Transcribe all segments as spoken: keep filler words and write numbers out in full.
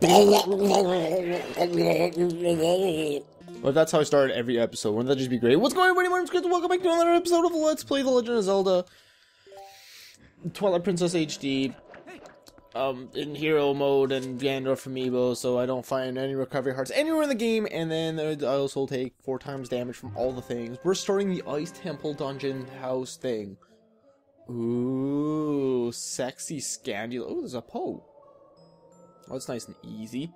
Well, that's how I started every episode. Wouldn't that just be great? What's going on, everyone? It's great to welcome back to another episode of Let's Play The Legend of Zelda Twilight Princess H D. Um, in hero mode and Ganondorf Amiibo, so I don't find any recovery hearts anywhere in the game, and then I also take four times damage from all the things. We're starting the Ice Temple dungeon house thing. Ooh, sexy Scandula. Oh, there's a Poe. Oh, it's nice and easy.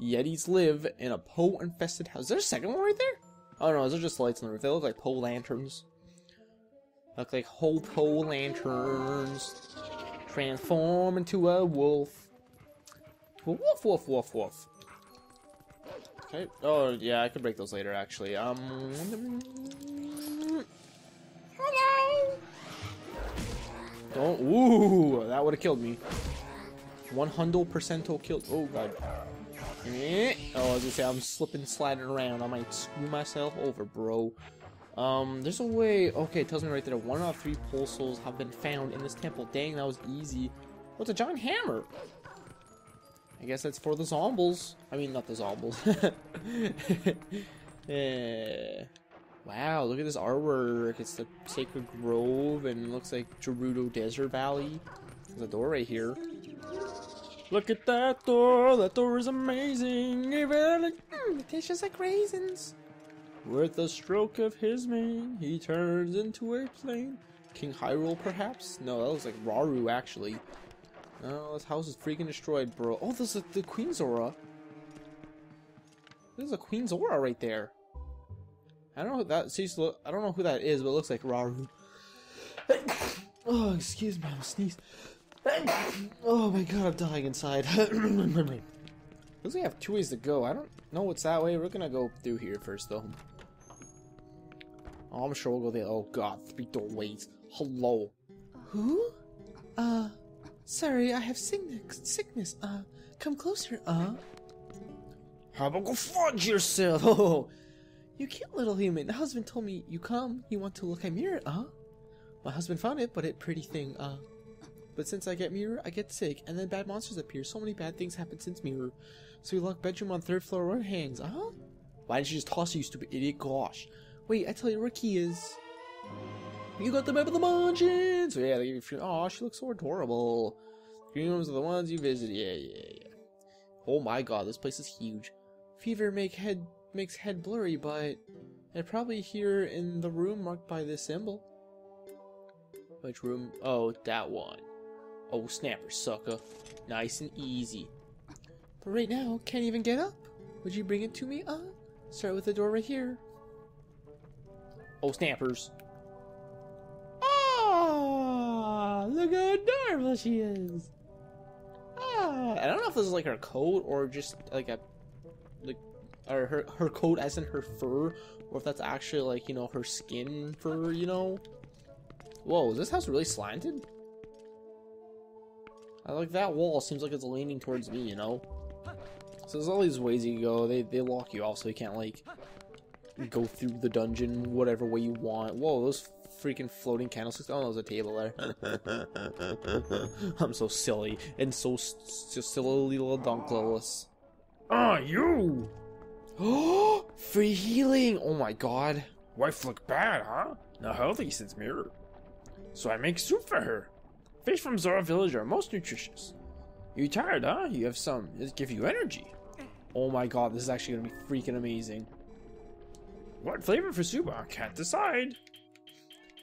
Yetis live in a Poe-infested house. Is there a second one right there? Oh no, those are just lights on the roof. They look like Poe lanterns. Look like whole Poe lanterns. Transform into a wolf. Woof, woof, woof, woof. Okay. Oh, yeah, I could break those later, actually. Um. Hello! Don't. Ooh, that would have killed me. one hundred percent killed. Oh, God. Oh, I was gonna say, I'm slipping, sliding around. I might screw myself over, bro. Um, there's a way. Okay, it tells me right there one out of three pole souls have been found in this temple. Dang, that was easy. What's a giant hammer? I guess that's for the zombles. I mean, not the zombles. Yeah. Wow, look at this artwork. It's the Sacred Grove and looks like Gerudo Desert Valley. There's a door right here. Look at that door. That door is amazing. It tastes like raisins. With the stroke of his mane, he turns into a plane. King Hyrule, perhaps? No, that was like Rauru, actually. Oh, this house is freaking destroyed, bro. Oh, this is the Queen Zora. This is a Queen Zora right there. I don't know who that seems to look, I don't know who that is, but it looks like Rauru. Oh, excuse me, I'll sneeze. Oh my god, I'm dying inside. Looks like we have two ways to go. I don't know what's that way. We're gonna go through here first, though. Oh, I'm sure we'll go there. Oh god, three doorways. Hello. Who? Uh, sorry, I have sickness. Sickness. Uh, come closer. Uh. How about go fudge yourself? Oh, you cute little human. The husband told me you come. You want to look at mirror? Uh. My husband found it, but it pretty thing. Uh. But since I get mirror, I get sick, and then bad monsters appear. So many bad things happen since mirror. So we lock bedroom on third floor where it hangs. Huh? Why didn't you just toss it, you stupid idiot? Gosh. Wait, I tell you where key is. You got the map of the mansion. So yeah, they give you. Aw, she looks so adorable. Green rooms are the ones you visit. Yeah, yeah, yeah. Oh my god, this place is huge. Fever make head makes head blurry, but they're probably here in the room marked by this symbol. Which room? Oh, that one. Oh, snapper, sucker. Nice and easy. But right now, can't even get up. Would you bring it to me? Uh, start with the door right here. Oh, snappers. Ah, look how adorable she is. Ah, I don't know if this is like her coat or just like a, like, or her, her coat as in her fur, or if that's actually like, you know, her skin fur, you know? Whoa, is this house really slanted? I like that wall, seems like it's leaning towards me, you know? So there's all these ways you can go. They, they lock you off so you can't, like, go through the dungeon whatever way you want. Whoa, those freaking floating candlesticks. Oh, there's a table there. I'm so silly and so, so silly little dunkleless. Ah, you! Oh, free healing! Oh my god. Wife look bad, huh? Not healthy since mirror. So I make soup for her. Fish from Zora Village are most nutritious. You tired, huh? You have some. It'll give you energy. Oh my god, this is actually gonna be freaking amazing. What flavor for soup? I can't decide.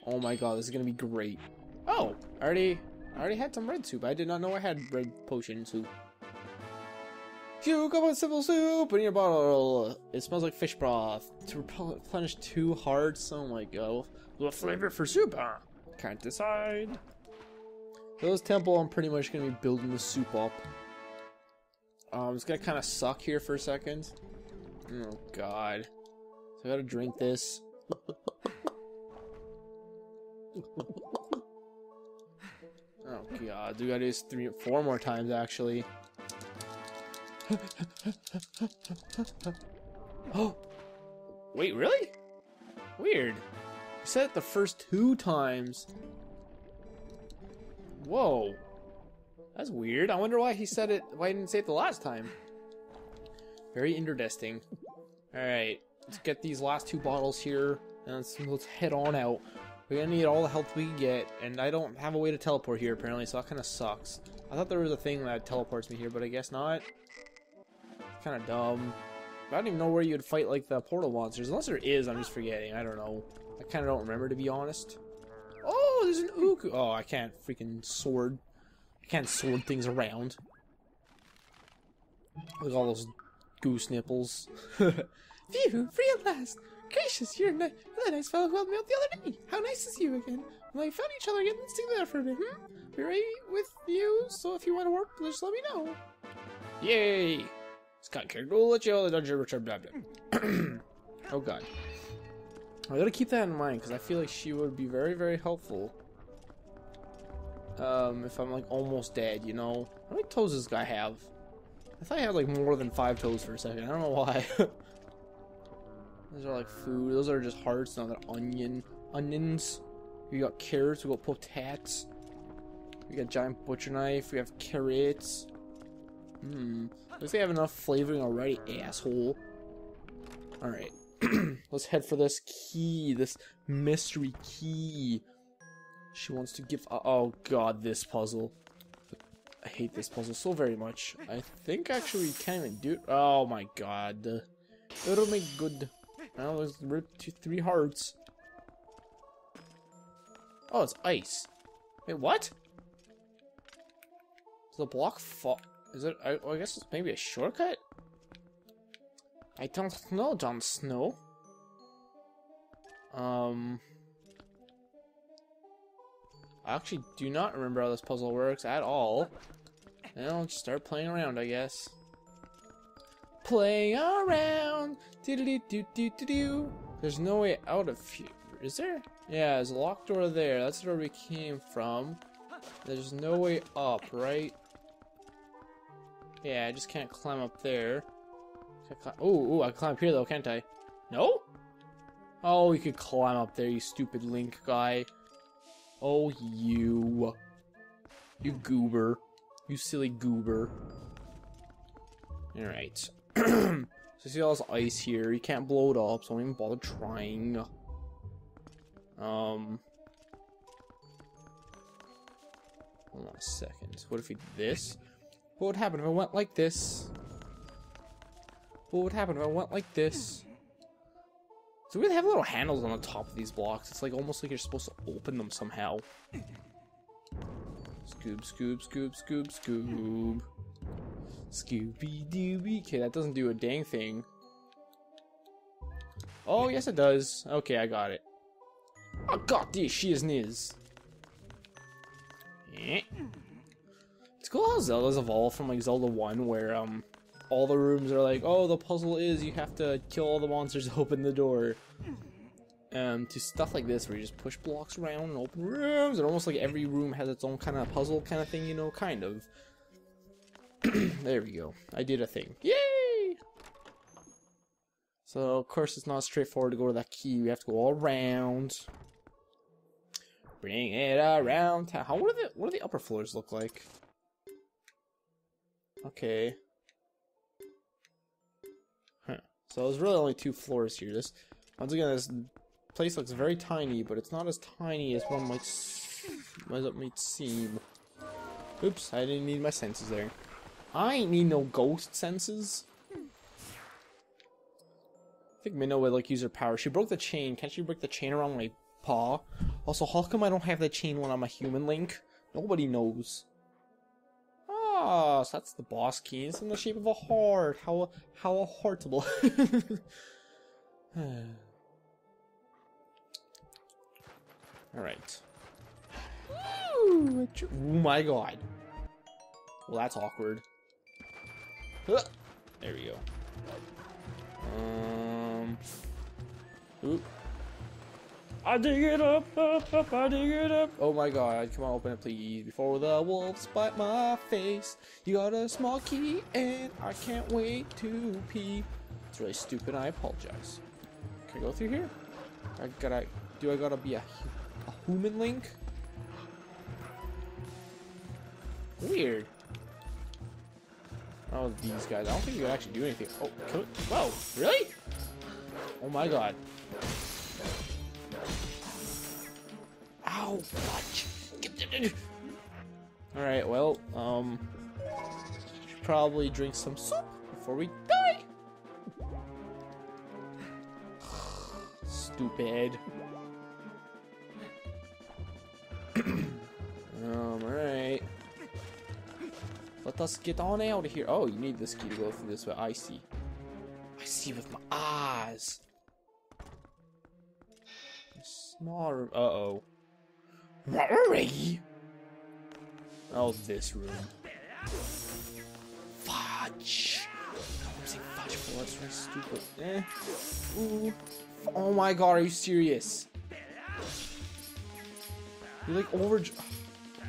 Oh my god, this is gonna be great. Oh, I already, I already had some red soup. I did not know I had red potion soup. You got simple soup in your bottle. It smells like fish broth. To replenish two hearts. Oh my god. What flavor for soup? Huh? Can't decide. So this temple, I'm pretty much going to be building the soup up. Um, it's going to kind of suck here for a second. Oh, God. So I got to drink this. Oh, God. Do we got to do this three, four more times, actually. Oh! Wait, really? Weird. You said it the first two times. Whoa, That's weird. I wonder why he said it. Why he didn't say it the last time. Very interesting. All right, let's get these last two bottles here, and let's, let's head on out. We're gonna need all the health we can get, and I don't have a way to teleport here apparently, so that kind of sucks. I thought there was a thing that teleports me here, but I guess not. It's kind of dumb. I don't even know where you'd fight like the portal monsters, unless there is. I'm just forgetting. I don't know. I kind of don't remember, to be honest. Oh, there's an Uku. Oh, I can't freaking sword. I can't sword things around. Look at all those goose nipples. Phew, free at last. Gracious, you're a nice, really nice fellow who helped me out the other day. How nice to see you again. Well, we found each other again. Let's stick there for a bit, hmm? Be ready with you, so if you want to work, just let me know. Yay! Scott character will let you out of the dungeon, return, blah, blah. Oh, God. I gotta keep that in mind, because I feel like she would be very, very helpful. Um, if I'm, like, almost dead, you know? How many toes does this guy have? I thought he had, like, more than five toes for a second. I don't know why. Those are, like, food. Those are just hearts, not that onion. Onions. We got carrots. We got potatoes. We got giant butcher knife. We have carrots. Hmm. Looks like I have enough flavoring already, asshole. Alright. Let's head for this key. This mystery key. She wants to give... Uh, oh, God, this puzzle. I hate this puzzle so very much. I think, actually, we can't even do... Oh, my God. It'll make good. Now let's rip two, three hearts. Oh, it's ice. Wait, what? Does the block fall? Is it? I, I guess it's maybe a shortcut. I don't know, Jon Snow. Um, I actually do not remember how this puzzle works at all. And I'll just start playing around, I guess. Play around. Do do do do do do. There's no way out of here, is there? Yeah, there's a locked door there. That's where we came from. There's no way up, right? Yeah, I just can't climb up there. Oh, I can climb up here though, can't I? No? Oh, you could climb up there, you stupid Link guy. Oh, you, you goober, you silly goober. All right. So see all this ice here. You can't blow it up, so don't even bother trying. Um, hold on a second. What if we did this? What would happen if I went like this? What would happen if I went like this? So we have little handles on the top of these blocks. It's like almost like you're supposed to open them somehow. Scoob, scoob, scoob, scoob, scoob. Scooby-Dooby. Okay, that doesn't do a dang thing. Oh, yes it does. Okay, I got it. I got this, she is niz. Eh. It's cool how Zelda's evolved from like Zelda one, where um, all the rooms are like, oh, the puzzle is you have to kill all the monsters to open the door. Um, to stuff like this, where you just push blocks around and open rooms, and almost like every room has its own kind of puzzle kind of thing, you know, kind of. There we go. I did a thing. Yay! So, of course, it's not straightforward to go to that key. We have to go all around. Bring it around. How what do the what do the upper floors look like? Okay. Huh. So there's really only two floors here. This once again, this place looks very tiny, but it's not as tiny as one might as it might seem. Oops! I didn't need my senses there. I ain't need no ghost senses. I think Minnow would like use her power. She broke the chain. Can't she break the chain around my paw? Also, how come I don't have the chain when I'm a human, Link? Nobody knows. Ah, so that's the boss key. It's in the shape of a heart. How how heartable. All right. Ooh, oh my God. Well, that's awkward. There we go. Um. Oop. I dig it up, up, up, I dig it up. Oh my God, come on, open it please. Before the wolves bite my face. You got a small key and I can't wait to pee. It's really stupid, I apologize. Can I go through here? I gotta, do I gotta be a, a human Link? Weird. Oh, these guys. I don't think you can actually do anything. Oh, kill it. Whoa, really? Oh my god. Ow, fudge. Alright, well, um, should probably drink some soup before we die. Stupid. um, alright. Let us get on out of here. Oh, you need this key to go through this way. I see. I see with my eyes. Small room. Uh oh. Rory! Oh, this room. Fudge. I'm saying fudge for what's really stupid. Eh. Ooh. Oh my god, are you serious? You're like over. It's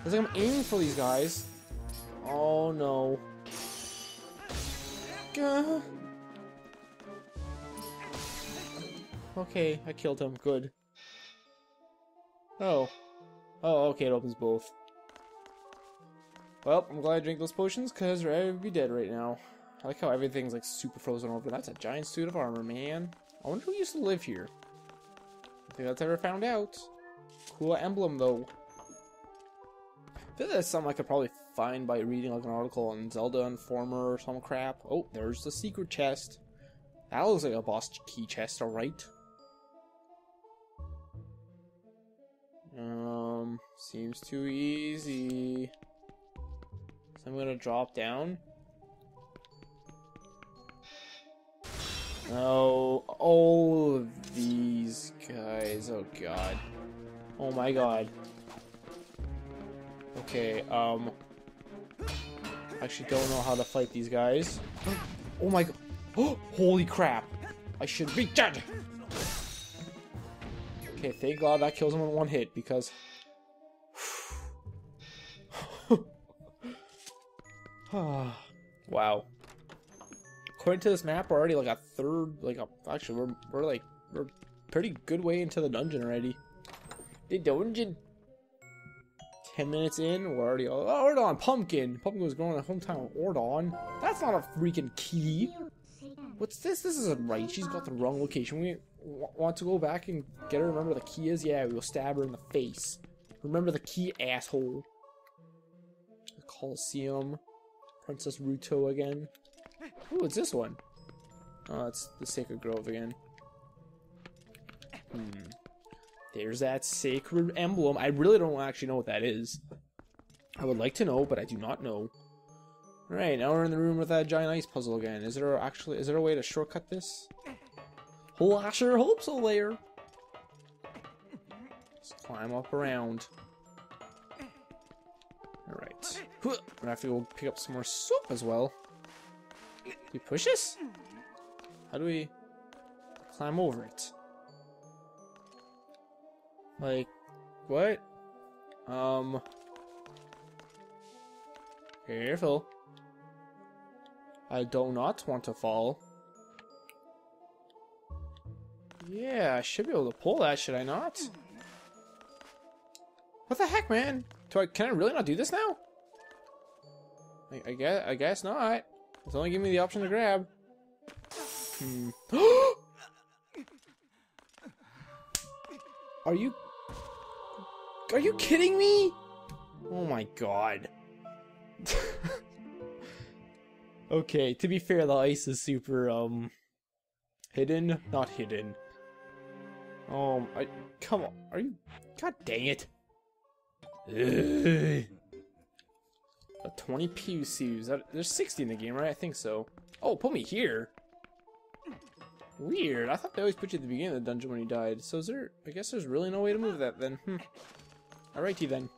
like I'm aiming for these guys. Oh no. Gah. Okay, I killed him. Good. Oh. Oh, okay, it opens both. Well, I'm glad I drank those potions, because I'd be dead right now. I like how everything's like super frozen over. That's a giant suit of armor, man. I wonder who used to live here. I think that's ever found out. Cool emblem, though. I feel like that's something I could probably find by reading like an article on Zelda Informer or some crap. Oh, there's the secret chest. That looks like a boss key chest, alright. Um, seems too easy. So I'm gonna drop down. Oh, all of these guys. Oh god. Oh my god. Okay, um. I actually don't know how to fight these guys. Oh my god. Oh, holy crap. I should be dead. Okay, thank god that kills him in one hit, because... wow. According to this map, we're already like a third, like a... Actually, we're, we're like... We're pretty good way into the dungeon already. The dungeon! Ten minutes in, we're already... Oh, Ordon! Pumpkin! Pumpkin was growing in the hometown of Ordon. That's not a freaking key! What's this? This isn't right. She's got the wrong location. We... Want to go back and get her? Remember the key is? Yeah, we will stab her in the face. Remember the key, asshole. The Coliseum. Princess Ruto again. Ooh, it's this one. Oh, it's the Sacred Grove again. Hmm. There's that Sacred Emblem. I really don't actually know what that is. I would like to know, but I do not know. Alright, now we're in the room with that giant ice puzzle again. Is there actually, is there a way to shortcut this? Well, I sure hope so, there. Let's climb up around. Alright. We're gonna have to go pick up some more soup as well. Do we push this? How do we climb over it? Like, what? Um. Careful. I do not want to fall. Yeah, I should be able to pull that, should I not? What the heck, man? Do I, can I really not do this now? I, I guess I guess not. It's only giving me the option to grab. Hmm. Are you... Are you kidding me? Oh my god. Okay, to be fair, the ice is super, um... hidden? Not hidden. Um, I, come on, are you? God dang it! Ugh. A twenty P C Us. There's sixty in the game, right? I think so. Oh, put me here. Weird. I thought they always put you at the beginning of the dungeon when you died. So is there? I guess there's really no way to move that then. Hmm. Alrighty then.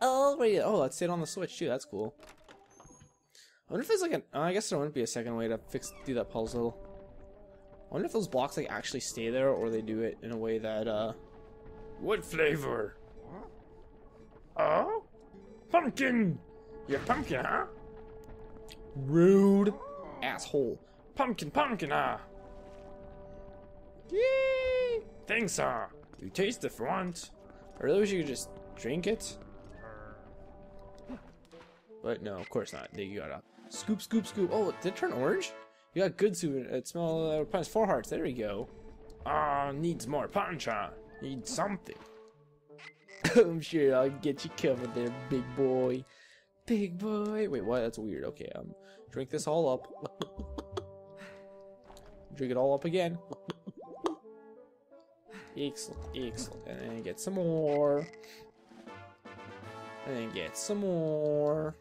Alrighty. Oh, let's sit on the Switch too. That's cool. I wonder if there's like an. Uh, I guess there wouldn't be a second way to fix do that puzzle. I wonder if those blocks like actually stay there, or they do it in a way that uh. What flavor? Oh, pumpkin! You're pumpkin, huh? Rude asshole. Pumpkin, pumpkin, ah. Yay! Thanks, sir. You taste it for once. I really wish you could just drink it. But no, of course not. They got up. Scoop, scoop, scoop. Oh, did it turn orange? You got good soup. It smells uh, four hearts. There we go. Ah, oh, needs more pancha. Need something. I'm sure I'll get you covered there, big boy. Big boy. Wait, what? That's weird. Okay, um, drink this all up. Drink it all up again. Excellent, excellent. And then get some more. And then get some more.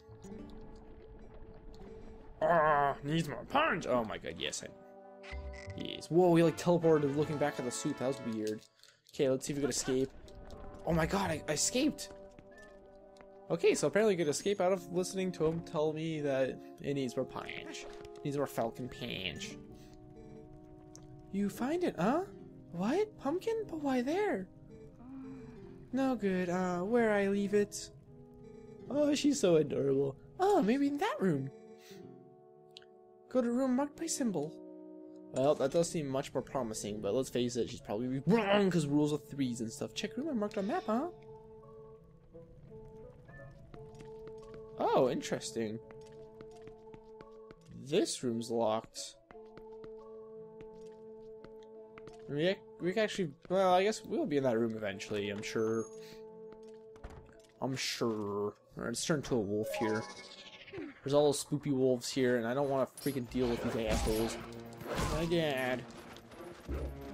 Ah, oh, needs more punch. Oh my god, yes, I. Yes. Whoa, we like teleported looking back at the soup. That was weird. Okay, let's see if we could escape. Oh my god, I, I escaped. Okay, so apparently you could escape out of listening to him tell me that it needs more punch. It needs more falcon punch. You find it, huh? What? Pumpkin? But why there? No good. Uh, where I leave it? Oh, she's so adorable. Oh, maybe in that room. Go to a room marked by symbol. Well, that does seem much more promising, but let's face it, she's probably wrong because rules are threes and stuff. Check room I marked on map, huh? Oh, interesting. This room's locked. We, we can actually, well, I guess we'll be in that room eventually, I'm sure. I'm sure. Alright, let's turn to a wolf here. There's all those spoopy wolves here, and I don't want to freaking deal with these assholes. My dad.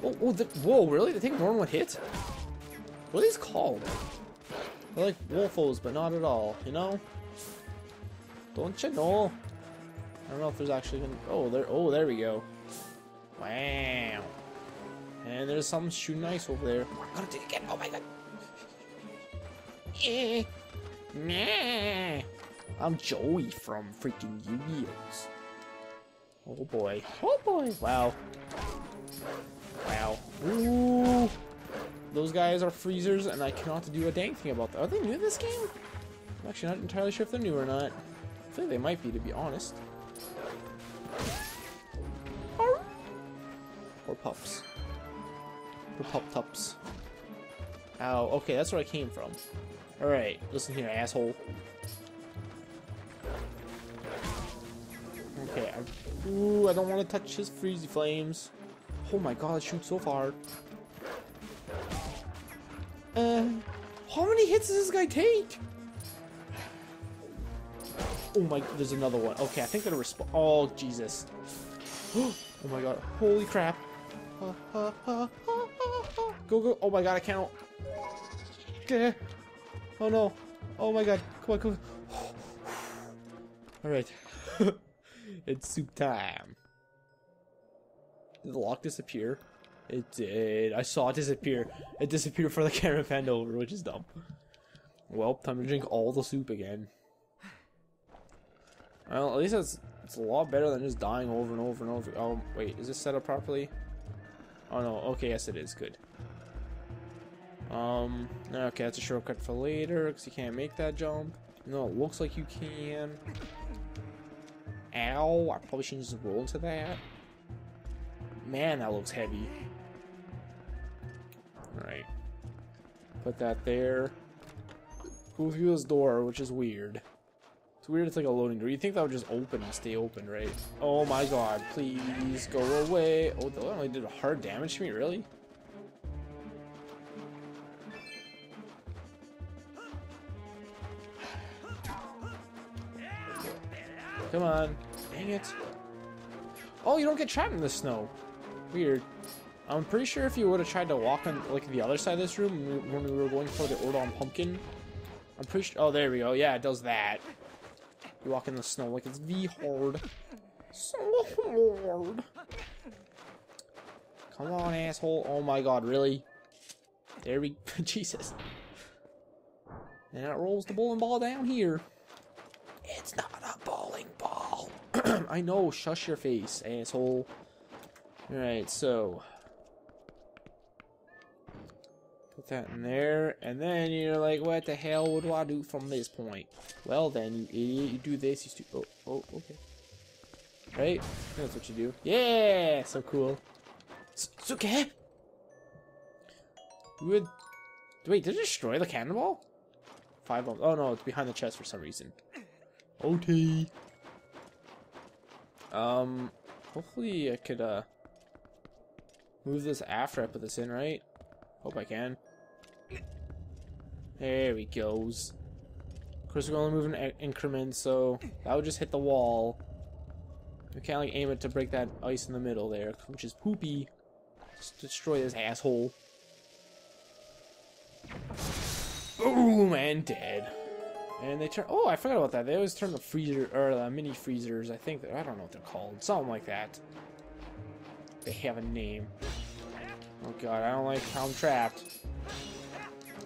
Oh, oh the, whoa, really? They take more than one hit? What are these called? They're like wolfos, but not at all, you know? Don't you know? I don't know if there's actually been, oh, there, oh, there we go. Wow. And there's some shooting ice over there. I'm gonna take it again. Oh my god. Eh. Nah. I'm Joey from freaking Yu-Gi-Oh's. Oh boy. Oh boy. Wow. Wow. Ooh. Those guys are freezers, and I cannot do a dang thing about that. Are they new to this game? I'm actually not entirely sure if they're new or not. I feel like they might be, to be honest. Or pups. Or pup-tups. Ow, okay, that's where I came from. Alright, listen here, asshole. Okay, I, ooh, I don't want to touch his freezy flames. Oh my god, it shoots so far. Uh, how many hits does this guy take? Oh my, there's another one. Okay, I think they're resp- oh, Jesus. Oh my god, holy crap. Ha, ha, ha, ha, ha, ha. Go, go. Oh my god, I can't. Oh no. Oh my god. Come on, come on. Alright. It's soup time. Did the lock disappear? It did. I saw it disappear. It disappeared before the camera panned over, which is dumb. Well, time to drink all the soup again. Well, at least it's, it's a lot better than just dying over and over and over. Oh, wait. Is this set up properly? Oh no, okay, yes it is, good. Um, okay, that's a shortcut for later, because you can't make that jump. No, it looks like you can. Ow, I probably shouldn't just roll into that. Man, that looks heavy. Alright. Put that there. Go through this door, which is weird. It's weird, it's like a loading door. You'd think that would just open and stay open, right? Oh my god, please go away. Oh, that only did hard damage to me, really? Come on. Dang it. Oh, you don't get trapped in the snow. Weird. I'm pretty sure if you would have tried to walk on like the other side of this room when we were going for the Ordon pumpkin. I'm pretty sure. Oh, there we go. Yeah, it does that. You walk in the snow like it's V hard. So hard. Come on, asshole. Oh my god, really? There we go. Jesus. And that rolls the bowling ball down here. It's not a bowling ball. I know, shush your face, asshole. Alright, so. Put that in there, and then you're like, what the hell would I do from this point? Well then, you idiot, you do this, you stu- oh, oh, okay. Right? That's what you do. Yeah! So cool. It's okay! We would- wait, did it destroy the cannonball? Five bombs. Oh no, it's behind the chest for some reason. O T! Um, hopefully I could, uh, move this after I put this in, right? Hope I can. There we goes. Of course, we're only moving increments, so that would just hit the wall. We can't, like, aim it to break that ice in the middle there, which is poopy. Just destroy this asshole. Boom, and dead. And they turn... Oh, I forgot about that. They always turn the freezer... Or the mini freezers, I think. I don't know what they're called. Something like that. They have a name. Oh, God. I don't like how I'm trapped.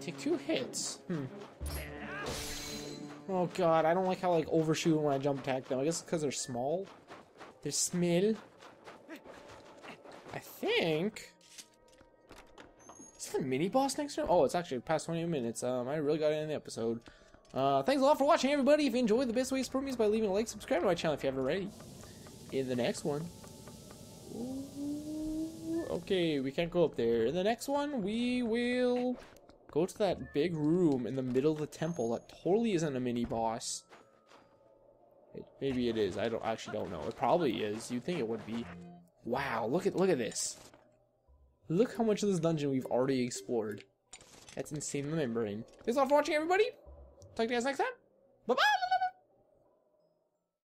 Take two hits. Hmm. Oh, God. I don't like how, like, overshooting when I jump attack them. I guess because they're small. They're small. I think... Is the mini-boss next room? Oh, it's actually past twenty minutes. Um, I really got it in the episode. Uh, thanks a lot for watching, everybody. If you enjoyed, the best way to support me is by leaving a like, subscribe to my channel if you haven't already. In the next one... Ooh, okay, we can't go up there. In the next one, we will... go to that big room in the middle of the temple that totally isn't a mini-boss. Maybe it is. I don't actually don't know. It probably is. You'd think it would be. Wow, look at look at this. Look how much of this dungeon we've already explored. That's insane remembering. Thanks a lot for watching, everybody. Talk to you guys next time. Bye-bye!